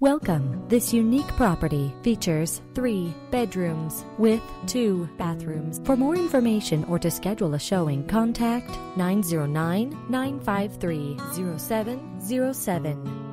Welcome. This unique property features 3 bedrooms with 2 bathrooms. For more information or to schedule a showing, contact 909-953-0707.